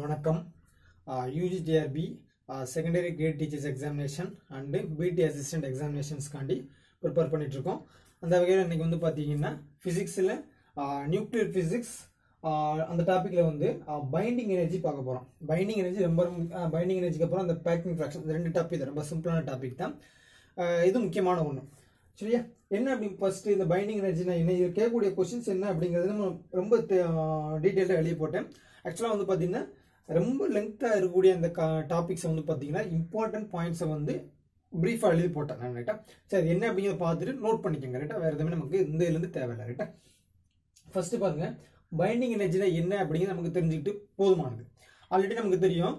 வணக்கம். UG TRB secondary grade teachers examination and PT assistant எக்ஸாமினேஷன்ஸ்காண்டி prepare பண்ணிகிட்ருக்கோம். அந்த வகையில் இன்றைக்கி வந்து பார்த்தீங்கன்னா ஃபிசிக்ஸில் நியூக்ளியர் ஃபிசிக்ஸ் அந்த டாப்பிக்கில் வந்து பைண்டிங் எனர்ஜி பார்க்க போகிறோம். பைண்டிங் எனர்ஜி ரொம்ப பைண்டிங் எனர்ஜிக்கு அப்புறம் அந்த பேக்கிங் ஃப்ராக்ஷன் இந்த ரெண்டு டாபிக் தான் ரொம்ப சிம்பிளான டாபிக் தான். இது முக்கியமான ஒன்று சரியா. என்ன அப்படி ஃபஸ்ட்டு இந்த பைண்டிங் எனர்ஜினா என்ன, இது கேட்கக்கூடிய கொஸ்டின்ஸ் என்ன அப்படிங்கிறது நம்ம ரொம்ப டீட்டெயில்டாக எழுதி போட்டேன். ஆக்சுவலாக வந்து பார்த்தீங்கன்னா ரொம்ப லென்த்தாக இருக்கக்கூடிய அந்த டாபிக்ஸை வந்து பார்த்தீங்கன்னா இம்பார்ட்டன்ட் பாயிண்ட்ஸை வந்து ப்ரீஃபாக எழுதி போட்டேன் நான் ரைட்டா. சரி, என்ன அப்படிங்கிறத பார்த்துட்டு நோட் பண்ணிக்கோங்க ரைட்டா, வேறு எதுவுமே நமக்கு இந்த இதுலேருந்து தேவையில்லை ரைட்டா. ஃபஸ்ட்டு பாருங்க, பைண்டிங் எனர்ஜினா என்ன அப்படிங்கிறது நமக்கு தெரிஞ்சுக்கிட்டு போதுமானது. ஆல்ரெடி நமக்கு தெரியும்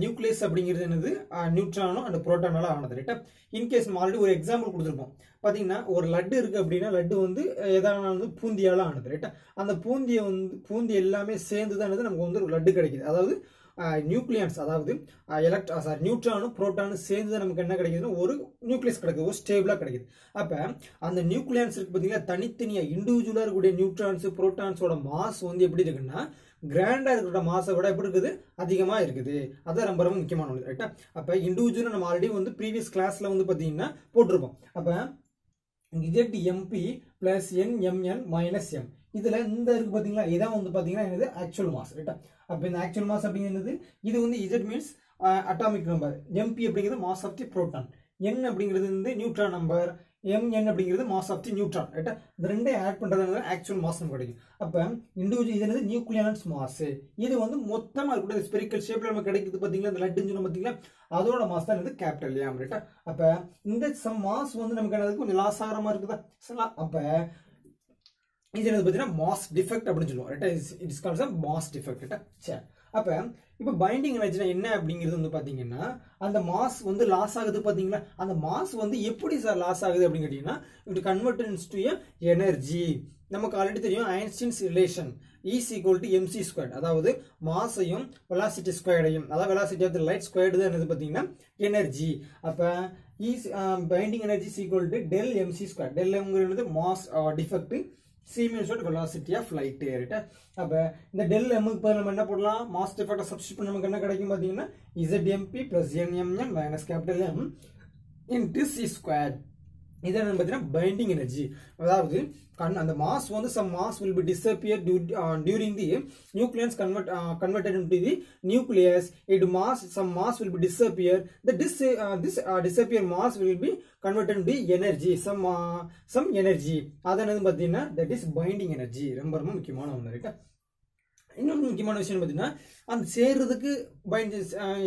நியூக்ளியஸ் அப்படிங்கிறது என்னது, நியூட்ரானோ அண்ட் புரோட்டானால ஆனது ரைட்டா. இன்கேஸ் நம்ம ஆல்ரெடி ஒரு எக்ஸாம்பிள் கொடுத்துருப்போம். பார்த்தீங்கன்னா ஒரு லட்டு இருக்குது அப்படின்னா லட்டு வந்து எதாவது பூந்தியால் ஆனது ரைட்டா. அந்த பூந்தியை வந்து பூந்தி எல்லாமே சேர்ந்து தான் நமக்கு வந்து ஒரு லட்டு கிடைக்கிது. அதாவது நியூக்ளியான்ஸ் அதாவது நியூட்ரானும் புரோட்டானும் சேர்ந்து தான் நமக்கு என்ன கிடைக்குதுன்னா ஒரு நியூக்ளியஸ் கிடைக்குது, ஒரு ஸ்டேபிளாக கிடைக்குது. அப்போ அந்த நியூக்ளியான்ஸ் இருக்குது பார்த்தீங்கன்னா தனித்தனியாக இண்டிவிஜுவலாக இருக்கக்கூடிய நியூட்ரான்ஸ் புரோட்டான்ஸோட மாஸ் வந்து எப்படி இருக்குன்னா கிராண்டாக இருக்கிற மாசை விட எப்படி இருக்குது, அதிகமாக இருக்குது. அதான் ரொம்ப ரொம்ப முக்கியமான ஒன்று ரைட்டா. அப்போ இண்டிவிஜுவலாக நம்ம ஆல்ரெடி வந்து ப்ரீவியஸ் கிளாஸில் வந்து பார்த்தீங்கன்னா போட்டிருப்போம். அப்போ ZMP plus NMN minus M இதில் இந்த இருக்குது பார்த்தீங்களா, இதான் வந்து பார்த்தீங்கன்னா என்னது ஆக்சுவல் மாஸ் ரைட்டா. அப்போ இந்த ஆக்சுவல் மாஸ் அப்படிங்கிறது இது வந்து Z means atomic number, MP அப்படிங்கிறது mass of the proton, N அப்படிங்கிறது வந்து நியூட்ரான் நம்பர், MN அப்படிங்கிறது மாஸ் ஆஃப் தி நியூட்ரான் ரைட்டா. இந்த ரெண்டே ஆட் பண்ணுறதுனால ஆக்சுவல் மாஸ் நமக்கு கிடைக்கும். அப்போ இண்டிவிஜுவல் இது என்னது நியூக்ளியான்ஸ் மாஸ், இது வந்து மொத்தமாக இருக்கக்கூடிய ஸ்பெரிக்கல் ஷேப்பில் நமக்கு கிடைக்குது பார்த்தீங்களா, இந்த லட்டுன்னு சொன்ன பார்த்தீங்களா, அதோட மாஸ் தான் இது கேபிட்டல் எம் ரைட்டா. அப்போ இந்த சம் மாஸ் வந்து நமக்கு என்னதுக்கு கொஞ்சம் லாஸ் ஆகிற மாதிரி இருக்குதா சரிங்களா. அப்போ இது என்னது பார்த்தீங்கன்னா மாஸ் டிஃபெக்ட் அப்படின்னு சொல்லுவோம் ரைட்டா. இட்ஸ் கால்ஸ் மாஸ் டிஃபெக்ட் ரைட்டா. சரி, அப்போ இப்போ பைண்டிங் எனர்ஜினா என்ன அப்படிங்கிறது வந்து பார்த்தீங்கன்னா அந்த மாஸ் வந்து லாஸ் ஆகுது பார்த்தீங்களா. அந்த மாஸ் வந்து எப்படி சார் லாஸ் ஆகுது அப்படின்னு கேட்டிங்கன்னா இட் கன்வெர்டன்ஸ் டு எனர்ஜி. நமக்கு ஆல்ரெடி தெரியும் ஐன்ஸ்டீன்ஸ் ரிலேஷன் E = mc², அதாவது மாஸையும் வெலாசிட்டி ஸ்கொயர்டையும், அதாவது velocity of the light squared தான் என்னது பார்த்தீங்கன்னா எனர்ஜி. அப்போ பைண்டிங் எனர்ஜி = del mc². டெல்ங்கிறது mass defect, C - velocity of light ரைட்டா. அப்போ இந்த del m க்கு பதில் நம்ம என்ன போடலாம், மாஸ் டிஃபெக்ட் சப்ஸ்டிட் பண்ண நமக்கு என்ன கிடைக்கும் பார்த்தீங்கன்னா ZMP + NMN - M into C². இதை நம்ம பார்த்தீங்கன்னா பைண்டிங் எனர்ஜி, அதாவது அந்த மாஸ் வந்து some mass will be disappear during the nucleons converted into the nucleus. It mass some mass will be disappear. The disappear mass will be converted into energy. Some energy. அதான் என்னது பார்த்தீங்கன்னா that is binding energy. ரொம்ப ரொம்ப முக்கியமான ஒன்று ரைட்டா. இன்னொரு முக்கியமான விஷயம் பார்த்தீங்கன்னா அந்த சேர்றதுக்கு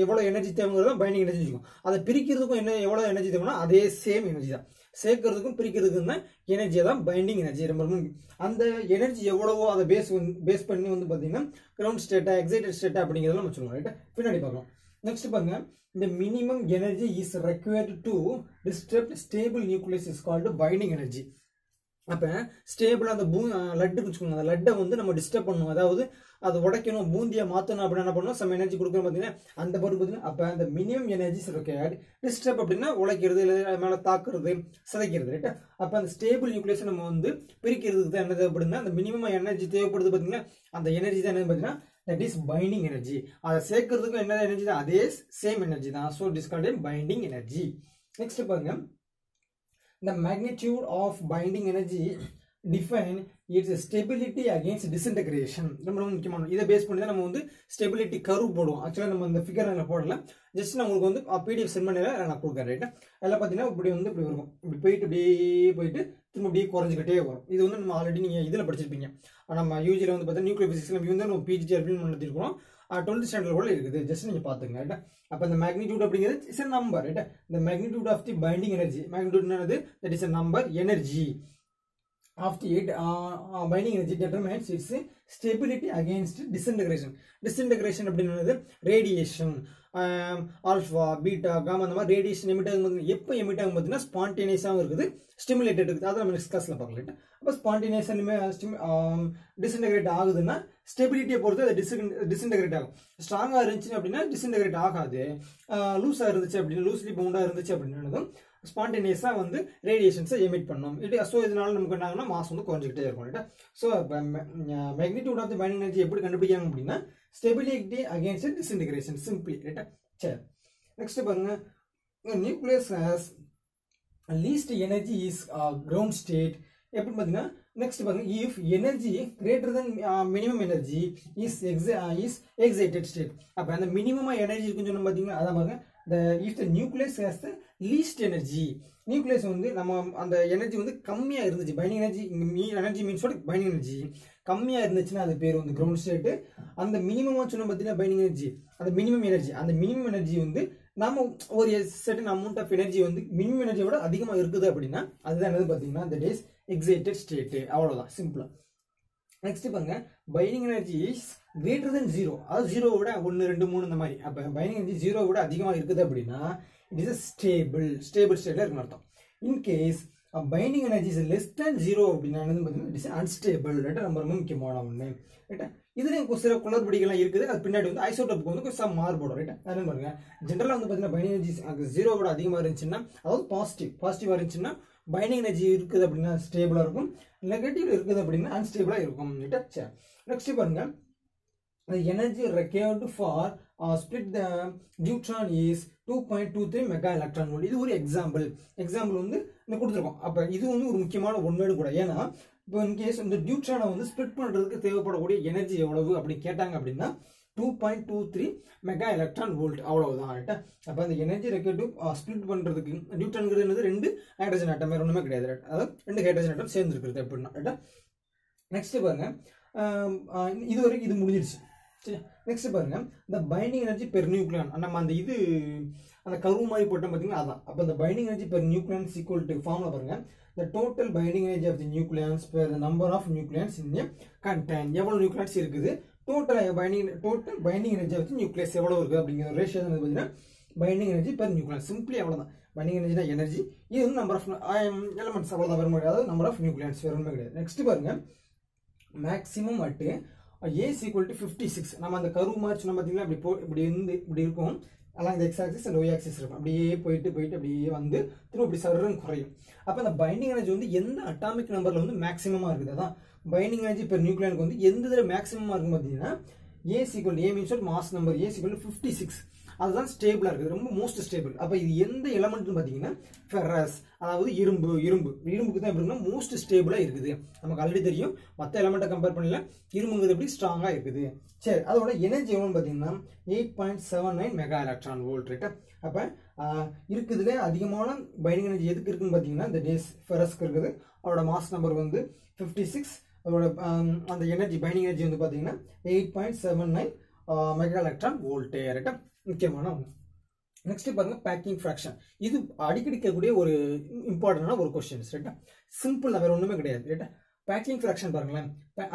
எவ்வளோ எனர்ஜி தேவைங்கிறதா பைண்டிங் எனர்ஜி இருக்கும். அதை பிரிக்கிறதுக்கும் என்ன எவ்வளோ எனர்ஜி தேவைன்னா அதே சேம் எனர்ஜி தான். சேர்க்கறதுக்கும் பிரிக்கிறதுக்கும் தான் எனர்ஜியை தான் பைண்டிங் எனர்ஜி. ரொம்ப அந்த எனர்ஜி எவ்வளவோ அதை பேஸ் பண்ணி வந்து பார்த்தீங்கன்னா கிரவுண்ட் ஸ்டேட்டா எக்ஸைட்டட் ஸ்டேட்டா அப்படிங்கிறத நம்ம சொல்லுவோம் ரைட்டா. பின்னாடி பார்க்கலாம். நெக்ஸ்ட் பாருங்க, இந்த minimum energy is required to disturb stable nucleus is called binding energy. அப்போ ஸ்டேபிளாக அந்த லட்டுன்னு வச்சுக்கோங்க, அந்த லட்டை வந்து நம்ம டிஸ்டர்ப் பண்ணணும், அதாவது அது உடைக்கணும், பூந்தியை மாற்றணும் அப்படின்னு என்ன பண்ணணும், சம் எனர்ஜி கொடுக்கணும் பார்த்தீங்கன்னா அந்த பொருள் பார்த்தீங்கன்னா. அப்போ அந்த மினிமம் எனர்ஜி ரெக்வயர்ட் டிஸ்டர்ப் அப்படின்னா உடைக்கிறது, இல்லை அது மேலே தாக்குறது, சிதைக்கிறது ரைட்டா. அப்போ அந்த ஸ்டேபிள் நியூக்ளியஸை நம்ம வந்து பிரிக்கிறதுக்கு தான் என்னது அப்படின்னா அந்த மினிமம் எனர்ஜி தேவைப்படுது பார்த்தீங்கன்னா அந்த எனர்ஜி தான் என்னது பார்த்தீங்கன்னா தட் இஸ் பைண்டிங் எனர்ஜி. அதை சேர்க்கறதுக்கும் என்ன எனர்ஜி தான், அதே சேம் எனர்ஜி தான். So it is called binding energy. Next பாருங்க, the magnitude of binding energy define its stability against disintegration. ரொம்ப ரொம்ப முக்கியமான இதை பேஸ் பண்ணி தான் நம்ம வந்து ஸ்டெபிலிட்டி கர்வ் போடுவோம். ஆக்சுவலாக நம்ம இந்த ஃபிகர் அதில் போடல, ஜஸ்ட் நான் உங்களுக்கு வந்து PDF சென்ட் பண்ணல நான் கொடுக்குறேன் ரைட்டா. அதில் பார்த்தீங்கன்னா இப்படி வந்து இப்படி இருக்கும், இப்படி போயிட்டு இப்படி போயிட்டு திரும்ப இப்படியே குறைஞ்சிக்கிட்டே வரும். இது வந்து நம்ம ஆல்ரெடி நீங்கள் இதில் படிச்சிருப்பீங்க, நம்ம UG-ல வந்து பார்த்தீங்கன்னா நியூக்ளியர் ஃபிசிக்ஸில் வந்து நம்ம PG அப்படின்னு நடத்திருக்கிறோம். 12th ஸ்டாண்டர்ட் கூட இருக்குது, ஜஸ்ட் நீங்கள் பார்த்துங்க ரைட்டா. அப்போ இந்த மேக்னிடியூட் அப்படிங்கிறது இஸ் எ நம்பர் ரைட்டா. இந்த magnitude of the binding energy, magnitude என்னது that is a number. Energy of the binding energy determines its stability against disintegration. Disintegration அப்படின்னு ரேடியேஷன் ஆல்ஃபா பீட்டா காமா அந்த மாதிரி ரேடியேஷன் எமிட் ஆகும்போது எப்போ emit ஆகும் பார்த்தீங்கன்னா ஸ்பான்டேனியஸாகவும் இருக்குது, ஸ்டிமுலேட்டட் இருக்குது. அதை நம்ம நெக்ஸ்ட் கிளாஸில் பார்க்கல. அப்போ ஸ்பான்டேனியஸாக டிஸ்இன்டெகிரேட் ஆகுதுன்னா ஸ்டெபிலிட்டியை பொறுத்து அது டிஸ்இன்டெகிரேட் ஆகும். ஸ்ட்ராங்காக இருந்துச்சு அப்படின்னா டிஸ்இன்டெகிரேட் ஆகாது, லூஸாக இருந்துச்சு அப்படின்னா லூஸ்லி பவுண்டாக இருந்துச்சு அப்படின்னதும் ஸ்பான்டேனியஸாக வந்து ரேடியேஷன்ஸை எமிட் பண்ணோம். ஸோ இதனால நமக்கு என்னாங்கன்னா மாஸ் வந்து குறைஞ்சிக்கிட்டே இருக்கும் ரைட்டா. So magnitude of the binding energy எப்படி கண்டுபிடிக்காங்க அப்படின்னா ஸ்டெபிலிட்டி அகேன்ஸ்ட் டிஸ்இன்டிகிரேஷன் சிம்பிளி ரைட்டா. சரி நெக்ஸ்ட் பாருங்க, nucleus has least energy is ground state. எப்படி பார்த்தீங்கன்னா நெக்ஸ்ட் பாருங்க, if energy greater then minimum energy is excited state. அப்போ அந்த மினிமமாக எனர்ஜி இருக்குன்னு சொன்னால் பார்த்தீங்கன்னா அதான் பாருங்க, if the nucleus has the least energy, nucleus வந்து நம்ம அந்த எனர்ஜி வந்து கம்மியாக இருந்துச்சு, binding energy energy means what binding energy கம்மியாக இருந்துச்சுன்னா அது பேர் வந்து கிரவுண்ட் ஸ்டேட்டு. அந்த மினிமமாக சொன்னால் பார்த்தீங்கன்னா பைண்டிங் எனர்ஜி, அந்த மினிமம் எனர்ஜி, அந்த மினிமம் எனர்ஜி வந்து நம்ம ஒரு சர்டன் அமௌண்ட் ஆஃப் எனர்ஜி வந்து மினிமம் எனர்ஜியோட அதிகமாக இருக்குது அப்படின்னா அதுதான் என்னது பார்த்தீங்கன்னா தட் இஸ் எக்ஸைட்டட் ஸ்டேட்டு. அவ்வளோதான் சிம்பிளா. நெக்ஸ்ட் பாருங்க, binding energy is greater then 0, அதாவது 0 விட 1 2 3 இந்த மாதிரி. அப்போ பைண்டிங் எனர்ஜி 0 விட அதிகமாக இருக்குது அப்படின்னா இட் இஸ் ஸ்டேபிள், ஸ்டேபிள் ஸ்டேட்டில் இருக்குன்னு அர்த்தம். In case binding energy is less then 0 அப்படின்னா என்னது பார்த்தீங்கன்னா இட் இஸ் அன்ஸ்டேபிள் ரைட்டா. ரொம்ப ரொம்ப முக்கியமான ஒன்று ரைட்டா. இதுலேயும் சில குளறுபடிகள்லாம் இருக்குது, அது பின்னாடி வந்து ஐசோட்டோப்புக்கு வந்து கொஞ்சம் மாறுபடும் ரைட்டா. அதனால பாருங்க ஜென்ரலாக வந்து பார்த்தீங்கன்னா பைண்டிங் எனர்ஜி 0 விட அதிகமாக இருந்துச்சுன்னா, அதாவது பாசிட்டிவாக இருந்துச்சுன்னா பைண்டிங் எனர்ஜி இருக்குது அப்படின்னா ஸ்டேபிளாக இருக்கும், நெகட்டிவ் இருக்குது அப்படின்னா அன்ஸ்டேபிளாக இருக்கும் ரைட்டா. சரி நெக்ஸ்ட் பாருங்க, energy required for split the neutron is 2.23 mega electron volt. இது ஒரு எக்ஸாம்பிள் வந்து நான் கொடுத்துருக்கோம். அப்போ இது வந்து ஒரு முக்கியமான ஒன்வேர்டு கூட, ஏன்னா இப்போ இன்கேஸ் இந்த டியூட்ரானை வந்து ஸ்பிளிட் பண்ணுறதுக்கு தேவைப்படக்கூடிய எனர்ஜி எவ்வளவு அப்படின்னு கேட்டாங்க அப்படின்னா 2.23 மெகா எலக்ட்ரான் வோல்ட் அவ்வளவுதான் ரைட்டா. அப்போ அந்த எனர்ஜி ரெக்கேட்டு ஸ்பிளிட் பண்ணுறதுக்கு நியூட்ரான்கிறது 2 ஹைட்ரஜன் ஆட்டம் வேறு ஒன்றுமே கிடையாது ரைட், அதாவது 2 ஹைட்ரஜன் ஆட்டம் சேர்ந்துருக்குறது அப்படின்னா ரைட்டா. நெக்ஸ்ட் பாருங்க, இது வரைக்கும் இது முடிஞ்சிருச்சு. சரி நெக்ஸ்ட் பாருங்க, இந்த பைண்டிங் எனர்ஜி பெர் நியூக்ளியான், நம்ம அந்த இது அந்த கருவு மாதிரி போட்டோம் பார்த்தீங்கன்னா அதான். அப்போ இந்த binding energy per nucleon equal to formula பாருங்க, the total binding energy of the nucleons per the number of nucleons in a contain. எவ்வளவு நியூக்ளியான்ஸ் இருக்குது total binding energy of the nucleus எவ்வளவு இருக்கு அப்படிங்கிற ரேஷியோ வந்து பார்த்தீங்கன்னா binding energy per nucleon simply அவ்வளவுதான். binding energy எனர்ஜி இது வந்து number of elements அவ்வளவுதான், வேற மாதிரி அதாவது number of nucleons வேற ஒன்றுமே கிடையாது. நெக்ஸ்ட் பாருங்க, maximum at a is equal to 56. நம்ம அந்த கர்வ் மாதிரி சொன்னா பார்த்தீங்கன்னா அப்படி இப்படி இருக்கும், அதான் இந்த எக்ஸாக்சிஸ் அண்ட் ஒய் ஆக்சிஸ் இருக்கும், அப்படியே போயிட்டு அப்படியே வந்து திரும்ப இப்படி சர்றன்னு குறையும். அப்போ அந்த பைண்டிங் எனர்ஜி வந்து எந்த அட்டாமிக் நம்பரில் வந்து மேக்ஸிமமாக இருக்குது, அதான் பைண்டிங் எனர்ஜி பெர் நியூக்ளியானுக்கு வந்து எந்த இதில் மேக்ஸிமமாக இருக்கும் பார்த்தீங்கன்னா A means mass number A 56, அதுதான் ஸ்டேபிளாக இருக்குது, ரொம்ப மோஸ்ட் ஸ்டேபிள். அப்போ இது எந்த எலமெண்ட்னு பார்த்தீங்கன்னா ஃபெரஸ், அதாவது இரும்புக்கு தான் எப்படின்னா மோஸ்ட் ஸ்டேபிளாக இருக்குது. நமக்கு ஆல்ரெடி தெரியும் மற்ற எலமெண்ட்டை கம்பேர் பண்ணல இரும்புங்கிறது எப்படி ஸ்ட்ராங்காக இருக்குது. சரி அதோட எனர்ஜி எவ்வளோன்னு பார்த்தீங்கன்னா 8.79 மெகா எலக்ட்ரான் வோல்ட் ரைட்டா. அப்போ இருக்குதுல அதிகமான பைண்டிங் எனர்ஜி எதுக்கு இருக்குன்னு பார்த்தீங்கன்னா இந்த டேஸ் ஃபெரஸ்க்கு இருக்குது. அதோட மாஸ் நம்பர் வந்து 56, அதோட அந்த எனர்ஜி பைண்டிங் எனர்ஜி வந்து பார்த்தீங்கன்னா 8.79 மெகா எலக்ட்ரான் வோல்ட் ரைட்டா, முக்கியமான ஒன்று. நெக்ஸ்ட் பாருங்க, பேக்கிங் ஃப்ராக்ஷன். இது அடிக்கடி கேட்கக்கூடிய ஒரு இம்பார்ட்டண்டான ஒரு கொஸ்டின்ஸ் ரைட்டா, சிம்பிள் வேற ஒன்றுமே கிடையாது ரைட்டா. பேக்கிங் ஃப்ராக்ஷன் பாருங்களேன்,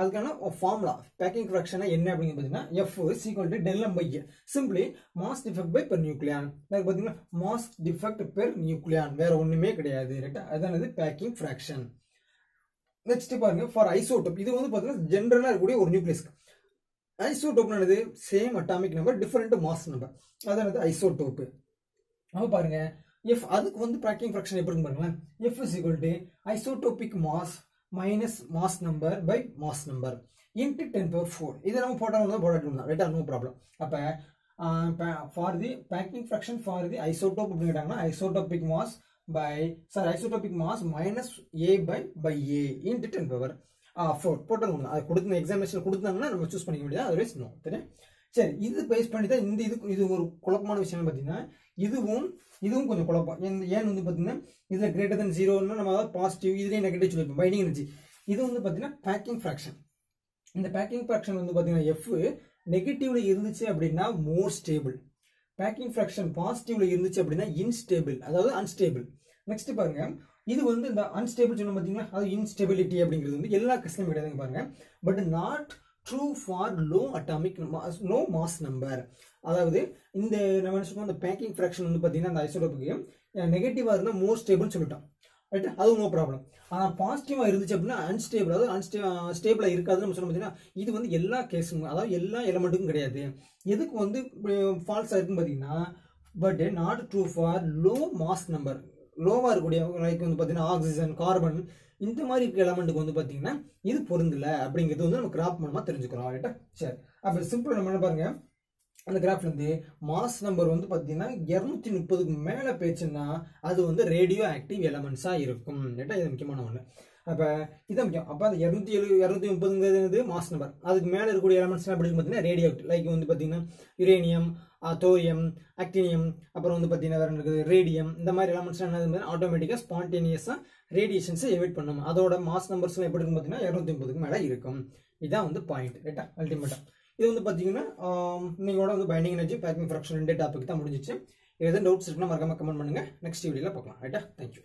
அதுக்கான ஃபார்முலா பேக்கிங் ஃப்ராக்ஷன் என்ன அப்படின்னு பார்த்தீங்கன்னா F equal to del M by A, simply mass defect by per nucleon. அதுக்கு பார்த்தீங்கன்னா மாஸ் டிஃபெக்ட் பெர் நியூக்ளியான் வேற ஒன்றுமே கிடையாது ரைட்டா, அதுதான் பேக்கிங் ஃப்ராக்ஷன். நெக்ஸ்ட் பாருங்க, ஃபார் ஐசோடோப். இது வந்து பார்த்தீங்கன்னா ஜென்ரலாக இருக்கக்கூடிய ஒரு நியூக்ளியஸ்க்கு ஐசோடோப் என்னது same atomic number different mass number, அதாவது ஐசோடோப்பு. அப்போ பாருங்க எஃப், அதுக்கு வந்து பேக்கிங் ஃப்ராக்ஷன் எப்படி பாருங்களேன், F is equal to isotopic mass minus mass number by mass number into 10⁴. இதை நம்ம போட்டாலும் ரைட்டா, நோ ப்ராப்ளம். அப்போ for the packing fraction for the isotope அப்படின்னு கேட்டாங்கன்னா isotopic mass minus A by A into 10⁴. போட்டாலும் அது கொடுத்த எக்ஸாமினேஷன் கொடுத்தாங்கன்னா நம்ம சூஸ் பண்ணிக்க முடியாது, அதுவே நோ தெரியும். சரி இது பேஸ் பண்ணி தான் இந்த இது ஒரு குழப்பமான விஷயம் பார்த்தீங்கன்னா இதுவும் கொஞ்சம் குழப்பம். ஏன் வந்து பார்த்தீங்கன்னா இதில் கிரேட்டர் தென் 0ன்னா நம்ம அதாவது பாசிட்டிவ், இதுலேயே நெகட்டிவ் சொல்லியிருப்போம் பைண்டிங் எனர்ஜி. இது வந்து பார்த்தீங்கன்னா பேக்கிங் ஃப்ராக்ஷன். இந்த பேக்கிங் ஃப்ராக்ஷன் வந்து பார்த்தீங்கன்னா F நெகட்டிவ்ல இருந்துச்சு அப்படின்னா மோர் ஸ்டேபிள், பேக்கிங் ஃப்ராக்ஷன் பாசிட்டிவ்ல இருந்துச்சு அப்படின்னா இன்ஸ்டேபிள், அதாவது அன்ஸ்டேபிள். நெக்ஸ்ட் பாருங்க, இது வந்து இந்த அன்ஸ்டேபிள் சொன்ன பார்த்தீங்கன்னா அது இன்ஸ்டெபிலிட்டி அப்படிங்கிறது வந்து எல்லா கேஸ்லையும் கிடையாதுங்க பாருங்க. But not true for low atomic low mass number, அதாவது இந்த நம்ம நினைச்சிருக்கோம் அந்த பேக்கிங் ஃப்ராக்ஷன் வந்து பார்த்தீங்கன்னா அந்த ஐசோடோப்புக்கு நெகட்டிவாக இருந்தால் மோர் ஸ்டேபிள்னு சொல்லிட்டோம் ரைட், அது நோ ப்ராப்ளம். ஆனால் பாசிட்டிவாக இருந்துச்சு அப்படின்னா அன்ஸ்டேபிள், அதாவது ஸ்டேபிளாக இருக்காதுன்னு நம்ம சொன்னோம் பார்த்தீங்கன்னா. இது வந்து எல்லா கேஸும் அதாவது எல்லா எலமெண்ட்டுக்கும் கிடையாது. எதுக்கு வந்து ஃபால்ஸாக இருக்குன்னு பார்த்தீங்கன்னா but not true for low mass number, லோவாக இருக்கக்கூடிய லைக் வந்து பார்த்தீங்கன்னா ஆக்சிஜன், கார்பன், இந்த மாதிரி இருக்க எலமெண்ட்டுக்கு வந்து பார்த்தீங்கன்னா இது பொருந்தலை அப்படிங்கிறது வந்து நம்ம கிராஃப் மூலமாக தெரிஞ்சுக்கிறோம். ரைட்டா, சரி. அப்போ சிம்பிள் நம்ம என்ன பாருங்கள், அந்த கிராஃப்லேருந்து மாஸ் நம்பர் வந்து பார்த்தீங்கன்னா 230க்கு மேலே போயிடுச்சுன்னா அது வந்து ரேடியோ ஆக்டிவ் எலமெண்ட்ஸாக இருக்கும். ரைட்டா, இது முக்கியமான ஒன்று. அப்போ இதான் முக்கியம். அப்போ அந்த 230ங்கிறது மாஸ் நம்பர், அதுக்கு மேலே இருக்கக்கூடிய எலமெண்ட்ஸ்லாம் எப்படி பார்த்தீங்கன்னா ரேடியோ ஆக்டிவ், லைக் வந்து பார்த்தீங்கன்னா யுரேனியம், தோரியம், ஆக்டினியம், அப்புறம் வந்து பார்த்தீங்கன்னா வேறு இருக்குது ரேடியம், இந்த மாதிரி எலமெண்ட்ஸ்லாம் என்ன ஆட்டோமேட்டிக்காக ஸ்பான்டேனியஸாக ரேடியேஷன்ஸை எவிட் பண்ணணும். அதோட மாஸ் நம்பர்ஸ்லாம் எப்படி இருக்கும் பார்த்தீங்கன்னா 230க்கு மேலே இருக்கும். இதான் வந்து பாயிண்ட். ரைட்டா, அல்டிமேட்டாக இது வந்து பார்த்தீங்கன்னா இன்னையோட வந்து பைண்டிங் எனர்ஜி, பேக்கிங் ஃப்ராக்ஷன் ரெண்டு டாபிக் தான் முடிஞ்சிச்சு. எதாவது டவுட்ஸ் இருக்குன்னா மறக்காம கமெண்ட் பண்ணுங்கள். நெக்ஸ்ட் வீடியோவில் பார்க்கலாம். ரைட்டா, தேங்க்யூ.